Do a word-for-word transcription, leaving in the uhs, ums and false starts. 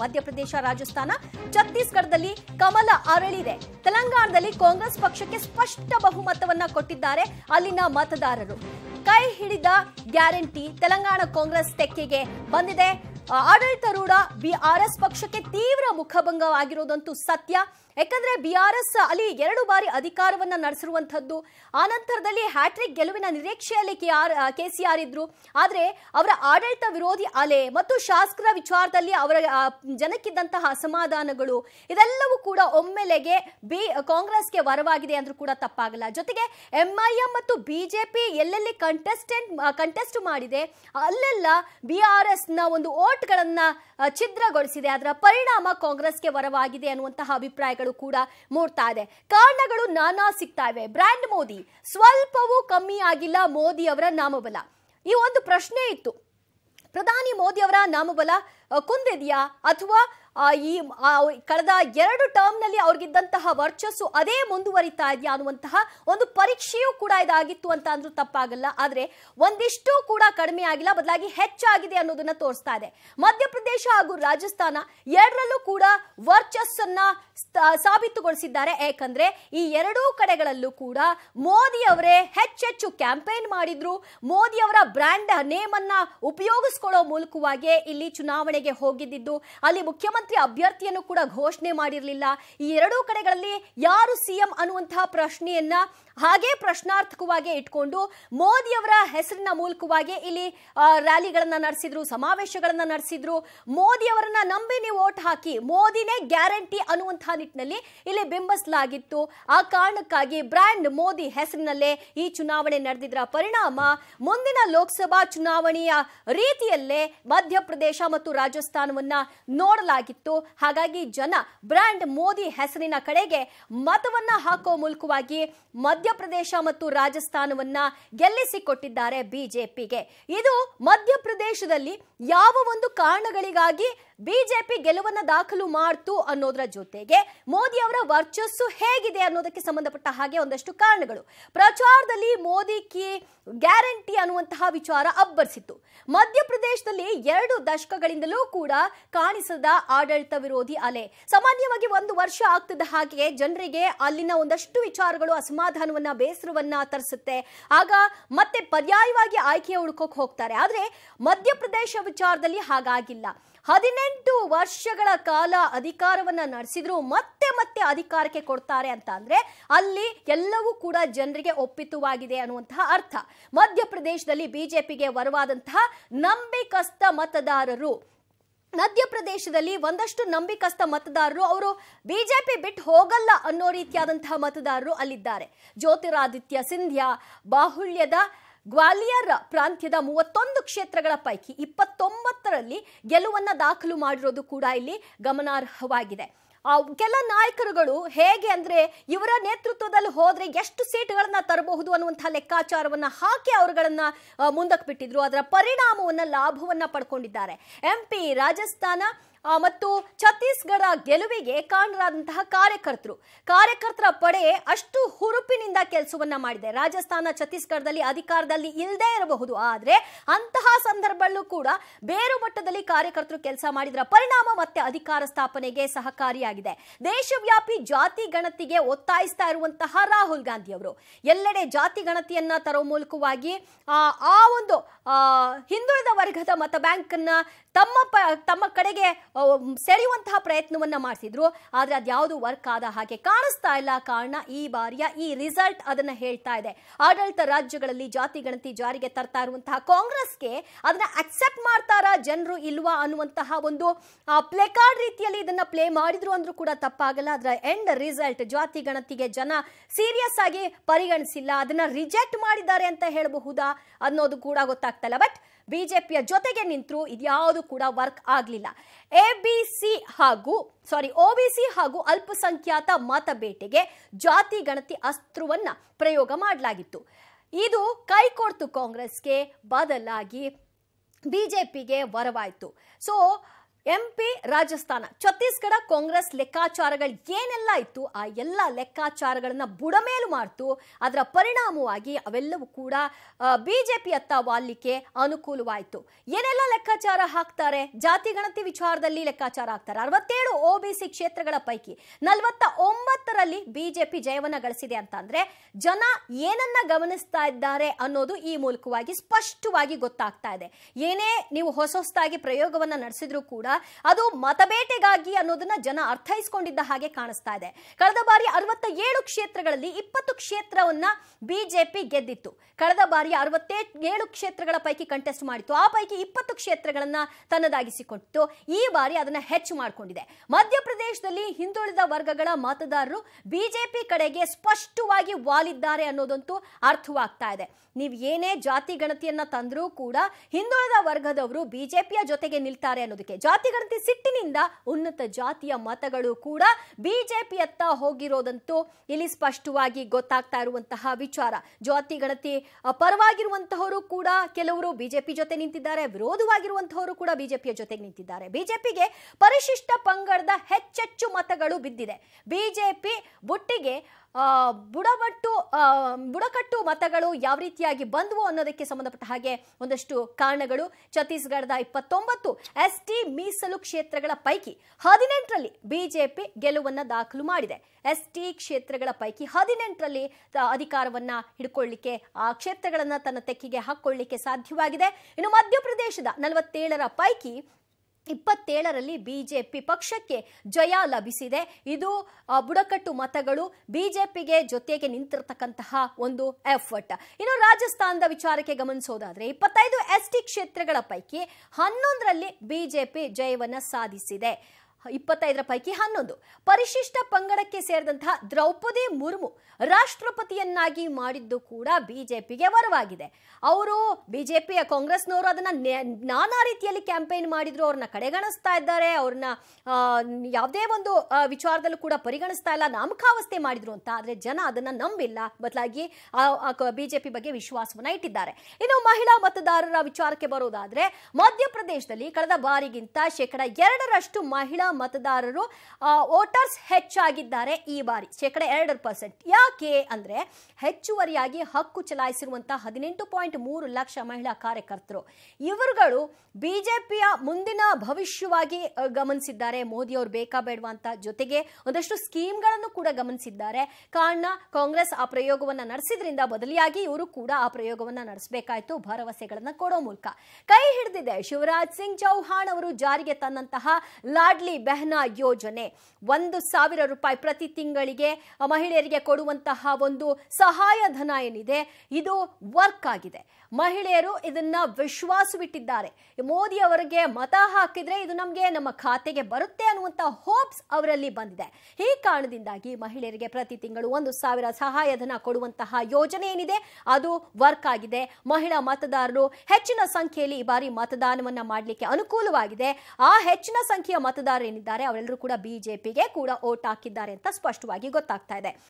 मध्य प्रदेश राजस्थान छत्तीसगढ़ कमल आरळिदे तेलंगाणा कांग्रेस पक्ष के स्पष्ट बहुमतवन्न कोट्टिद्दारे अल्लिन मतदाररु कै हिडिद ग्यारंटी तेलंगाणा कांग्रेस तेक्किगे बंदिदे आडळितारूढ बीआरएस पक्ष के तीव्र मुखभंगवागिरोदंतु सत्य ಯಾಕಂದ್ರೆ ಬಿಆರ್ಎಸ್ ಅಲ್ಲಿ ಎರಡು ಬಾರಿ ಅಧಿಕಾರವನ್ನ ನಡೆಸಿರುವಂತದ್ದು ಆನಂತರದಲ್ಲಿ ಹ್ಯಾಟ್ರಿಕ್ ಗೆಲುವಿನ ನಿರೀಕ್ಷೆಯಲ್ಲಿ ಕೆಸಿಆರ್ ಇದ್ದರು ಆದರೆ ಅವರ ಆಡಳಿತ ವಿರೋಧಿ ಅಲೆ ಮತ್ತು ಶಾಸಕರ ವಿಚಾರದಲ್ಲಿ ಅವರ ಜನಕ್ಕಿದ್ದಂತ ಅಸಮಾಧಾನಗಳು ಇದೆಲ್ಲವೂ ಕೂಡ ಒಮ್ಮೆಲೆಗೆ ಕಾಂಗ್ರೆಸ್ ಗೆ ವರವಾಗಿದೆ ಅಂದ್ರು ಕೂಡ ತಪ್ಪಾಗಲ್ಲ ಜೊತೆಗೆ ಎಂಐಎಂ ಮತ್ತು ಬಿಜೆಪಿ ಎಲ್ಲೆಲ್ಲಿ ಕಂಟೆಸ್ಟೆಂಟ್ ಕಂಟೆಸ್ಟ್ ಮಾಡಿದೆ ಅಲ್ಲೆಲ್ಲ ಬಿಆರ್ಎಸ್ ನ ಒಂದು ವೋಟ್ ಗಳನ್ನು ಚಿದ್ರಗೊಳಿಸಿದೆ ಅದರ ಪರಿಣಾಮ ಕಾಂಗ್ರೆಸ್ ಗೆ ವರವಾಗಿದೆ ಅನ್ನುವಂತ ಅಭಿಪ್ರಾಯಗಳು कारणगळु नाना सिक्तावे ब्रांड मोदी स्वल्पवू कम्मी आगिल्ल मोदी अवर नामबल ई ओंदु प्रश्ने इत्तु प्रधानी मोदी अवर नामबल कुंदिद्या अथवा ಕಳೆದ ಎರಡು ಟರ್ಮ್ ನಲ್ಲಿ ಅವರಿಗಿದ್ದಂತಹ ವರ್ಚಸ್ಸು ಅದೇ ಮುಂದುವರಿತಾ ಇದೆಯಾ ಅನ್ನುವಂತಹ ಒಂದು ಪರೀಕ್ಷೆಯೂ ಕೂಡ ಇದಾಗಿತ್ತು ಅಂತ ಅಂದ್ರೂ ತಪ್ಪಾಗಲ್ಲ ಆದರೆ ಒಂದಿಷ್ಟು ಕೂಡ ಕಡಿಮೆ ಆಗಿಲ್ಲ ಬದಲಾಗಿ ಹೆಚ್ಚಾಗಿದೆ ಅನ್ನೋದನ್ನ ತೋರಿಸ್ತಾ ಇದೆ ಮಧ್ಯಪ್ರದೇಶ ಹಾಗೂ ರಾಜಸ್ಥಾನ ಎರಡರಲ್ಲೂ ಕೂಡ ವರ್ಚಸ್ಸನ್ನ ಸಾಬೀತುಗೊಳಿಸಿದ್ದಾರೆ ಏಕೆಂದರೆ ಈ ಎರಡೂ ಕಡೆಗಳಲ್ಲೂ ಕೂಡ ಮೋದಿ ಅವರೇ ಹೆಚ್ಚೆಚ್ಚು ಕ್ಯಾಂಪೇನ್ ಮಾಡಿದ್ರು ಮೋದಿ ಅವರ ಬ್ರ್ಯಾಂಡ್ ನೇಮ್ ಅನ್ನ ಉಪಯೋಗಿಸಿಕೊಳ್ಳೋ ಮೂಲಕವಾಗಿ ಇಲ್ಲಿ ಚುನಾವಣೆಗೆ ಹೋಗಿದ್ದಿದ್ದು ಅಲ್ಲಿ ಮುಖ್ಯಮಂತ್ರಿ ಅಭ್ಯರ್ಥಿಯನ್ನು ಕೂಡ ಘೋಷಣೆ ಮಾಡಿರಲಿಲ್ಲ ಈ ಎರಡೂ ಕಡೆಗಳಲ್ಲಿ ಯಾರು ಸಿಎಂ ಅನ್ನುವಂತ ಪ್ರಶ್ನೆಯನ್ನ ಹಾಗೆ ಪ್ರಶ್ನಾರ್ಥಕವಾಗಿ ಇಟ್ಕೊಂಡು ಮೋದಿ ಅವರ ಹೆಸರಿನ ಮೂಲಕವಾಗಿ ಇಲ್ಲಿ ರ್ಯಾಲಿಗಳನ್ನು ನಡೆಸಿದ್ರು ಸಮಾವೇಶಗಳನ್ನು ನಡೆಸಿದ್ರು ಮೋದಿ ಅವರನ್ನ ನಂಬಿ ನೀವು ವೋಟ್ ಹಾಕಿ ಮೋದಿನೇ ಗ್ಯಾರಂಟಿ ಅನ್ನುವಂತ ನಿಟ್ಟಿನಲ್ಲಿ ಇಲ್ಲಿ ಬಿಂಬಿಸಲಾಗಿತ್ತು ಆ ಕಾರಣಕ್ಕಾಗಿ ಬ್ರ್ಯಾಂಡ್ ಮೋದಿ ಹೆಸರಿನಲ್ಲೇ ಈ ಚುನಾವಣೆ ನಡೆದಿದ್ದರ ಪರಿಣಾಮ ಮುಂದಿನ ಲೋಕಸಭಾ ಚುನಾವಣೆಯ ರೀತಿಯಲ್ಲೇ ಮಧ್ಯಪ್ರದೇಶ ಮತ್ತು ರಾಜಸ್ಥಾನವನ್ನ ನೋಡಲಾಗಿದೆ ಹಾಗಾಗಿ ಜನ ಬ್ರ್ಯಾಂಡ್ ಮೋದಿ ಹೆಸರಿನ ಕಡೆಗೆ ಮತವನ್ನ ಹಾಕೋ ಮೂಲಕವಾಗಿ ಮಧ್ಯಪ್ರದೇಶ ಮತ್ತು ರಾಜಸ್ಥಾನವನ್ನ ಗೆಲ್ಲಿಸಿಕೊಟ್ಟಿದ್ದಾರೆ ಬಿಜೆಪಿಗೆ ಇದು ಮಧ್ಯಪ್ರದೇಶದಲ್ಲಿ ಯಾವ ಒಂದು ಕಾರಣಗಳಿಗಾಗಿ ಬಿಜೆಪಿ ಗೆಲುವನ್ನು ದಾಖಲು ಮಾಡ್ತು ಅನ್ನೋದರ ಜೊತೆಗೆ ಮೋದಿ ಅವರ ವರ್ಚಸ್ಸು ಹೇಗಿದೆ ಅನ್ನೋದಕ್ಕೆ ಸಂಬಂಧಪಟ್ಟ ಹಾಗೆ ಒಂದಷ್ಟು ಕಾರಣಗಳು ಪ್ರಚಾರದಲ್ಲಿ ಮೋದಿ ಕಿ ಗ್ಯಾರಂಟಿ ಅನ್ನುವಂತಹ ವಿಚಾರ ಅಬ್ಬರಿಸಿತ್ತು ಮಧ್ಯಪ್ರದೇಶದಲ್ಲಿ ಎರಡು ದಶಕಗಳಿಂದಲೂ ಕೂಡ ಕಾಣಿಸದ ಆಡಳಿತ ವಿರೋಧಿ ಅಲೆ ಸಾಮಾನ್ಯವಾಗಿ ಒಂದು ವರ್ಷ ಆಗ್ತಿದ್ದ ಹಾಗೆ ಜನರಿಗೆ ಅಲ್ಲಿನ ಒಂದಷ್ಟು ವಿಚಾರಗಳು ಅಸಮಾಧಾನವನ್ನ ಬೇಸರವನ್ನ ತರಿಸುತ್ತೆ ಆಗ ಮತ್ತೆ ಪರ್ಯಾಯವಾಗಿ ಆಯ್ಕೆ ಹುಡುಕೋಕೆ ಹೋಗ್ತಾರೆ ಆದರೆ ಮಧ್ಯಪ್ರದೇಶ ವಿಚಾರದಲ್ಲಿ ಹಾಗಾಗಿಲ್ಲ ಹದಿನೆಂಟು ವರ್ಷಗಳ ಕಾಲ ಅಧಿಕಾರವನ್ನ ನಡೆಸಿದ್ರು ಮತ್ತೆ ಮತ್ತೆ ಅಧಿಕಾರಕ್ಕೆ ಕೊಡ್ತಾರೆ ಅಂತ ಅಂದ್ರೆ ಅಲ್ಲಿ ಎಲ್ಲವೂ ಕೂಡ ಜನರಿಗೆ ಒಪ್ಪಿತವಾಗಿದೆ ಅನ್ನುವಂತಹ ಅರ್ಥ ಮಧ್ಯಪ್ರದೇಶದಲ್ಲಿ ಬಿಜೆಪಿಗೆ ವರವಾದಂತಹ ನಂಬಿಕಸ್ಥ ಮತದಾರರು ಮಧ್ಯಪ್ರದೇಶದಲ್ಲಿ ಒಂದಷ್ಟು ನಂಬಿಕಸ್ಥ ಮತದಾರರು ಅವರು ಬಿಜೆಪಿ ಬಿಟ್ಟು ಹೋಗಲ್ಲ ಅನ್ನೋ ರೀತಿಯಾದಂತಹ ಮತದಾರರು ಅಲ್ಲಿದ್ದಾರೆ ಜ್ಯೋತಿರಾದಿತ್ಯ ಸಿಂಧಿಯಾ ಬಾಹುಳ್ಯದ ಗ್ವಾಲಿಯರ್ ಪ್ರಾಂತ್ಯದ ಮೂವತ್ತೊಂದು ಕ್ಷೇತ್ರಗಳ ಪೈಕಿ ಇಪ್ಪತ್ತೊಂಬತ್ತರಲ್ಲಿ ಗೆಲುವನ್ನು ದಾಖಲು ಮಾಡಿರೋದು ಕೂಡ ಇಲ್ಲಿ ಗಮನಾರ್ಹವಾಗಿದೆ ಕೆಲ ನಾಯಕರುಗಳು ಹೇಗೆ ಅಂದ್ರೆ ಇವರ ನೇತೃತ್ವದಲ್ಲಿ ಹೋದ್ರೆ ಎಷ್ಟು ಸೀಟ್ಗಳನ್ನ ತರಬಹುದು ಅನ್ನುವಂತಹ ಲೆಕ್ಕಾಚಾರವನ್ನ ಹಾಕಿ ಅವರುಗಳನ್ನ ಮುಂದಕ್ಕೆ ಬಿಟ್ಟಿದ್ರು ಅದರ ಪರಿಣಾಮವನ್ನ ಲಾಭವನ್ನ ಪಡ್ಕೊಂಡಿದ್ದಾರೆ ಎಂಪಿ ರಾಜಸ್ಥಾನ ಮತ್ತು ಛತ್ತೀಸ್ಗಢ ಗೆಲುವಿಗೆ ಕಾರಣರಾದಂತಹ ಕಾರ್ಯಕರ್ತರು ಕಾರ್ಯಕರ್ತರ ಪಡೆ ಅಷ್ಟು ಹುರುಪಿನಿಂದ ಕೆಲಸವನ್ನ ಮಾಡಿದೆ ರಾಜಸ್ಥಾನ ಛತ್ತೀಸ್ಗಢದಲ್ಲಿ ಅಧಿಕಾರದಲ್ಲಿ ಇಲ್ಲದೆ ಇರಬಹುದು ಆದರೆ ಅಂತಹ ಸಂದರ್ಭದಲ್ಲೂ ಕೂಡ ಬೇರು ಮಟ್ಟದಲ್ಲಿ ಕಾರ್ಯಕರ್ತರು ಕೆಲಸ ಮಾಡಿದರ ಪರಿಣಾಮ ಮತ್ತೆ ಅಧಿಕಾರ ಸ್ಥಾಪನೆಗೆ ಸಹಕಾರಿಯಾಗಿದೆ ದೇಶವ್ಯಾಪಿ ಜಾತಿ ಗಣತಿಗೆ ಒತ್ತಾಯಿಸ್ತಾ ಇರುವಂತಹ ರಾಹುಲ್ ಗಾಂಧಿ ಅವರು ಎಲ್ಲೆಡೆ ಜಾತಿ ಗಣತಿಯನ್ನ ತರೋ ಮೂಲಕವಾಗಿ ಆ ಒಂದು ಹಿಂದುಳಿದ ವರ್ಗದ ಮತ ಬ್ಯಾಂಕ್ ಅನ್ನ ತಮ್ಮ ತಮ್ಮ ಕಡೆಗೆ ಸೆಳೆಯುವಂತಹ ಪ್ರಯತ್ನವನ್ನ ಮಾಡಿಸಿದ್ರು ಆದ್ರೆ ಅದ್ಯಾವುದು ವರ್ಕ್ ಆದ ಹಾಗೆ ಕಾಣಿಸ್ತಾ ಇಲ್ಲ ಕಾರಣ ಈ ಬಾರಿಯ ಈ ರಿಸಲ್ಟ್ ಅದನ್ನ ಹೇಳ್ತಾ ಇದೆ ಆಡಳಿತ ರಾಜ್ಯಗಳಲ್ಲಿ ಜಾತಿ ಗಣತಿ ಜಾರಿಗೆ ತರ್ತಾ ಇರುವಂತಹ ಕಾಂಗ್ರೆಸ್ಗೆ ಅದನ್ನ ಅಕ್ಸೆಪ್ಟ್ ಮಾಡ್ತಾರ ಜನರು ಇಲ್ವಾ ಅನ್ನುವಂತಹ ಒಂದು ಪ್ಲೇಕಾರ್ಡ್ ರೀತಿಯಲ್ಲಿ ಇದನ್ನ ಪ್ಲೇ ಮಾಡಿದ್ರು ಅಂದ್ರೂ ಕೂಡ ತಪ್ಪಾಗಲ್ಲ ಅದರ ಎಂಡ್ ರಿಸಲ್ಟ್ ಜಾತಿ ಗಣತಿಗೆ ಜನ ಸೀರಿಯಸ್ ಆಗಿ ಪರಿಗಣಿಸಿಲ್ಲ ಅದನ್ನ ರಿಜೆಕ್ಟ್ ಮಾಡಿದ್ದಾರೆ ಅಂತ ಹೇಳಬಹುದಾ ಅನ್ನೋದು ಕೂಡ ಗೊತ್ತಾಗ್ತಾ ಇಲ್ಲ ಬಟ್ ಬಿಜೆಪಿಯ ಜೊತೆಗೆ ನಿಂತರೂ ಇದ್ಯಾವುದು ಕೂಡ ವರ್ಕ್ ಆಗಲಿಲ್ಲ ಎಬಿಸಿ ಹಾಗೂ ಸಾರಿ ಒಬಿಸಿ ಹಾಗೂ ಅಲ್ಪಸಂಖ್ಯಾತ ಮತಬೇಟೆಗೆ ಜಾತಿ ಗಣತಿ ಅಸ್ತ್ರವನ್ನ ಪ್ರಯೋಗ ಮಾಡಲಾಗಿತ್ತು ಇದು ಕೈಕೊಡ್ತು ಕಾಂಗ್ರೆಸ್ಗೆ ಬದಲಾಗಿ ಬಿಜೆಪಿಗೆ ವರವಾಯಿತು ಸೊ ಎಂಪಿ ರಾಜಸ್ಥಾನ ಛತ್ತೀಸ್ಗಢ ಕಾಂಗ್ರೆಸ್ ಲೆಕ್ಕಾಚಾರಗಳು ಏನೆಲ್ಲ ಇತ್ತು ಆ ಎಲ್ಲ ಲೆಕ್ಕಾಚಾರಗಳನ್ನು ಬುಡಮೇಲು ಮಾಡ್ತು ಅದರ ಪರಿಣಾಮವಾಗಿ ಅವೆಲ್ಲವೂ ಕೂಡ ಬಿಜೆಪಿಯತ್ತ ವಾಲಿಕೆ ಅನುಕೂಲವಾಯಿತು ಏನೆಲ್ಲ ಲೆಕ್ಕಾಚಾರ ಹಾಕ್ತಾರೆ ಜಾತಿ ಗಣತಿ ವಿಚಾರದಲ್ಲಿ ಲೆಕ್ಕಾಚಾರ ಹಾಕ್ತಾರೆ ಅರವತ್ತೇಳು ಓಬಿಸಿ ಕ್ಷೇತ್ರಗಳ ಪೈಕಿ ನಲವತ್ತೊಂಬತ್ತು ರಲ್ಲಿ ಬಿಜೆಪಿ ಜಯವನ್ನು ಗಳಿಸಿದೆ ಅಂತಂದ್ರೆ ಜನ ಏನನ್ನ ಗಮನಿಸ್ತಾ ಇದ್ದಾರೆ ಅನ್ನೋದು ಈ ಮೂಲಕವಾಗಿ ಸ್ಪಷ್ಟವಾಗಿ ಗೊತ್ತಾಗ್ತಾ ಇದೆ ಏನೇ ನೀವು ಹೊಸಹೊಸದಾಗಿ ಪ್ರಯೋಗವನ್ನ ನಡೆಸಿದ್ರು ಕೂಡ ಅದು ಮತಬೇಟೆಗಾಗಿ ಅನ್ನೋದನ್ನ ಜನ ಅರ್ಥೈಸಿಕೊಂಡಿದ್ದ ಹಾಗೆ ಕಾಣಿಸ್ತಾ ಇದೆ ಕಳೆದ ಬಾರಿ ಅರವತ್ತೇಳು ಕ್ಷೇತ್ರಗಳಲ್ಲಿ ಇಪ್ಪತ್ತು ಕ್ಷೇತ್ರವನ್ನ ಬಿಜೆಪಿ ಗೆದ್ದಿತ್ತು ಕಳೆದ ಬಾರಿ ಅರವತ್ತೇಳು ಕ್ಷೇತ್ರಗಳ ಪೈಕಿ ಕಂಟೆಸ್ಟ್ ಮಾಡಿತ್ತು ಆ ಪೈಕಿ ಇಪ್ಪತ್ತು ಕ್ಷೇತ್ರಗಳನ್ನ ತನ್ನದಾಗಿಸಿಕೊಂಡಿತ್ತು ಈ ಬಾರಿ ಅದನ್ನ ಹೆಚ್ಚು ಮಾಡಿಕೊಂಡಿದೆ ಮಧ್ಯಪ್ರದೇಶದಲ್ಲಿ ಹಿಂದುಳಿದ ವರ್ಗಗಳ ಮತದಾರರು ಬಿಜೆಪಿ ಕಡೆಗೆ ಸ್ಪಷ್ಟವಾಗಿ ವಾಲಿದ್ದಾರೆ ಅನ್ನೋದಂತೂ ಅರ್ಥವಾಗ್ತಾ ಇದೆ ನೀವು ಏನೇ ಜಾತಿ ಗಣತಿಯನ್ನ ತಂದ್ರೂ ಕೂಡ ಹಿಂದುಳಿದ ವರ್ಗದವರು ಬಿಜೆಪಿಯ ಜೊತೆಗೆ ನಿಲ್ತಾರೆ ಅನ್ನೋದಕ್ಕೆ ಜಾತಿ ಗಣತಿ ಸಿಟ್ಟಿನಿಂದ ಉನ್ನತ ಜಾತಿಯ ಮತಗಳು ಕೂಡ ಬಿಜೆಪಿಯತ್ತ ಹೋಗಿರೋದಂತೂ ಇಲ್ಲಿ ಸ್ಪಷ್ಟವಾಗಿ ಗೊತ್ತಾಗ್ತಾ ಇರುವಂತಹ ವಿಚಾರ ಜಾತಿ ಗಣತಿ ಪರವಾಗಿರುವಂತಹವರು ಕೂಡ ಕೆಲವರು ಬಿಜೆಪಿ ಜೊತೆ ನಿಂತಿದ್ದಾರೆ ವಿರೋಧವಾಗಿರುವಂತಹವರು ಕೂಡ ಬಿಜೆಪಿಯ ಜೊತೆಗೆ ನಿಂತಿದ್ದಾರೆ ಬಿಜೆಪಿಗೆ ಪರಿಶಿಷ್ಟ ಪಂಗಡದ ಹೆಚ್ಚೆಚ್ಚು ಮತಗಳು ಬಿದ್ದಿದೆ ಬಿಜೆಪಿ ಬುಟ್ಟಿಗೆ ಬುಡಮಟ್ಟು ಬುಡಕಟ್ಟು ಮತಗಳು ಯಾವ ರೀತಿಯಾಗಿ ಬಂದವು ಅನ್ನೋದಕ್ಕೆ ಸಂಬಂಧಪಟ್ಟ ಹಾಗೆ ಒಂದಷ್ಟು ಕಾರಣಗಳು ಛತ್ತೀಸ್ಗಢದ ಇಪ್ಪತ್ತೊಂಬತ್ತು ಎಸ್ಟಿ ಮೀಸಲು ಕ್ಷೇತ್ರಗಳ ಪೈಕಿ ಹದಿನೆಂಟರಲ್ಲಿ ಬಿಜೆಪಿ ಗೆಲುವನ್ನು ದಾಖಲು ಮಾಡಿದೆ ಎಸ್ಟಿ ಕ್ಷೇತ್ರಗಳ ಪೈಕಿ ಹದಿನೆಂಟರಲ್ಲಿ ಅಧಿಕಾರವನ್ನ ಹಿಡ್ಕೊಳ್ಳಿಕ್ಕೆ ಆ ಕ್ಷೇತ್ರಗಳನ್ನು ತನ್ನ ತೆಕ್ಕಿಗೆ ಹಾಕೊಳ್ಳಿಕ್ಕೆ ಸಾಧ್ಯವಾಗಿದೆ ಇನ್ನು ಮಧ್ಯಪ್ರದೇಶದ ನಲವತ್ತೇಳರ ಪೈಕಿ ಇಪ್ಪತ್ತೇಳರಲ್ಲಿ ಬಿಜೆಪಿ ಪಕ್ಷಕ್ಕೆ ಜಯ ಲಭಿಸಿದೆ ಇದು ಬುಡಕಟ್ಟು ಮತಗಳು ಬಿಜೆಪಿಗೆ ಜೊತೆಗೆ ನಿಂತಿರತಕ್ಕಂತಹ ಒಂದು ಎಫರ್ಟ್ ಇನ್ನು ರಾಜಸ್ಥಾನದ ವಿಚಾರಕ್ಕೆ ಗಮನಿಸೋದಾದ್ರೆ ಇಪ್ಪತ್ತೈದು ಎಸ್ಟಿ ಕ್ಷೇತ್ರಗಳ ಪೈಕಿ ಹನ್ನೊಂದರಲ್ಲಿ ಬಿಜೆಪಿ ಜಯವನ್ನು ಸಾಧಿಸಿದೆ ಇಪ್ಪತ್ತೈದರ ಪೈಕಿ ಹನ್ನೊಂದು ಪರಿಶಿಷ್ಟ ಪಂಗಡಕ್ಕೆ ಸೇರಿದಂತಹ ದ್ರೌಪದಿ ಮುರ್ಮು ರಾಷ್ಟ್ರಪತಿಯನ್ನಾಗಿ ಮಾಡಿದ್ದು ಕೂಡ ಬಿಜೆಪಿಗೆ ವರವಾಗಿದೆ ಅವರು ಬಿಜೆಪಿಯ ಕಾಂಗ್ರೆಸ್ನವರು ಅದನ್ನ ನಾನಾ ರೀತಿಯಲ್ಲಿ ಕ್ಯಾಂಪೇನ್ ಮಾಡಿದ್ರು ಅವ್ರನ್ನ ಕಡೆಗಣಿಸ್ತಾ ಇದ್ದಾರೆ ಅವ್ರನ್ನ ಯಾವುದೇ ಒಂದು ವಿಚಾರದಲ್ಲೂ ಕೂಡ ಪರಿಗಣಿಸ್ತಾ ಇಲ್ಲ ನಾಮಕಾವಸ್ಥೆ ಮಾಡಿದ್ರು ಅಂತ ಆದ್ರೆ ಜನ ಅದನ್ನ ನಂಬಿಲ್ಲ ಬದಲಾಗಿ ಬಿಜೆಪಿ ಬಗ್ಗೆ ವಿಶ್ವಾಸವನ್ನ ಇಟ್ಟಿದ್ದಾರೆ ಇನ್ನು ಮಹಿಳಾ ಮತದಾರರ ವಿಚಾರಕ್ಕೆ ಬರೋದಾದ್ರೆ ಮಧ್ಯಪ್ರದೇಶದಲ್ಲಿ ಕಳೆದ ಬಾರಿಗಿಂತ ಶೇಕಡ ಎರಡರಷ್ಟು ಮಹಿಳಾ ಮತದಾರರು ವೋಟರ್ಸ್ ಹೆಚ್ಚಾಗಿದ್ದಾರೆ ಈ ಬಾರಿ ಶೇಕಡ ಎರಡು ಪರ್ಸೆಂಟ್ ಯಾಕೆ ಅಂದ್ರೆ ಹೆಚ್ಚುವರಿಯಾಗಿ ಹಕ್ಕು ಚಲಾಯಿಸಿರುವಂತಹ ಹದಿನೆಂಟು ಪಾಯಿಂಟ್ ಮೂರು ಲಕ್ಷ ಮಹಿಳಾ ಕಾರ್ಯಕರ್ತರು ಇವರುಗಳು ಬಿಜೆಪಿಯ ಮುಂದಿನ ಭವಿಷ್ಯವಾಗಿ ಗಮನಿಸಿದ್ದಾರೆ ಮೋದಿ ಅವರು ಬೇಕಾ ಬೇಡವಾ ಅಂತ ಜೊತೆಗೆ ಒಂದಷ್ಟು ಸ್ಕೀಮ್ಗಳನ್ನು ಕೂಡ ಗಮನಿಸಿದ್ದಾರೆ ಕಾರಣ ಕಾಂಗ್ರೆಸ್ ಆ ಪ್ರಯೋಗವನ್ನು ನಡೆಸಿದ್ರಿಂದ ಬದಲಿಯಾಗಿ ಇವರು ಕೂಡ ಆ ಪ್ರಯೋಗವನ್ನು ನಡೆಸಬೇಕಾಯಿತು ಭರವಸೆಗಳನ್ನು ಕೊಡೋ ಮೂಲಕ ಕೈ ಹಿಡಿದಿದೆ ಶಿವರಾಜ್ ಸಿಂಗ್ ಚೌಹಾಣ್ ಅವರು ಜಾರಿಗೆ ತಂದಂತಹ ಲಾಡ್ಲಿ ಬೆಹನಾ ಯೋಜನೆ ಒಂದು ಸಾವಿರ ರೂಪಾಯಿ ಪ್ರತಿ ತಿಂಗಳಿಗೆ ಮಹಿಳೆಯರಿಗೆ ಕೊಡುವಂತಹ ಒಂದು ಸಹಾಯಧನ ಏನಿದೆ ಇದು ವರ್ಕ್ ಆಗಿದೆ ಮಹಿಳೆಯರು ಇದನ್ನ ವಿಶ್ವಾಸವಿಟ್ಟಿದ್ದಾರೆ ಮೋದಿ ಅವರಿಗೆ ಮತ ಹಾಕಿದ್ರೆ ಇದು ನಮಗೆ ನಮ್ಮ ಖಾತೆಗೆ ಬರುತ್ತೆ ಅನ್ನುವಂತಹ ಹೋಪ್ಸ್ ಅವರಲ್ಲಿ ಬಂದಿದೆ ಈ ಕಾರಣದಿಂದಾಗಿ ಮಹಿಳೆಯರಿಗೆ ಪ್ರತಿ ತಿಂಗಳು ಒಂದು ಸಾವಿರ ಸಹಾಯಧನ ಕೊಡುವಂತಹ ಯೋಜನೆ ಏನಿದೆ ಅದು ವರ್ಕ್ ಆಗಿದೆ ಮಹಿಳಾ ಮತದಾರರು ಹೆಚ್ಚಿನ ಸಂಖ್ಯೆಯಲ್ಲಿ ಈ ಬಾರಿ ಮತದಾನವನ್ನ ಮಾಡಲಿಕ್ಕೆ ಅನುಕೂಲವಾಗಿದೆ ಆ ಹೆಚ್ಚಿನ ಸಂಖ್ಯೆಯ ಮತದಾರರು ಏನಿದ್ದಾರೆ ಅವರೆಲ್ಲರೂ ಕೂಡ ಬಿಜೆಪಿಗೆ ಕೂಡ ವೋಟ್ ಹಾಕಿದ್ದಾರೆ ಅಂತ ಸ್ಪಷ್ಟವಾಗಿ ಗೊತ್ತಾಗ್ತಾ ಇದೆ.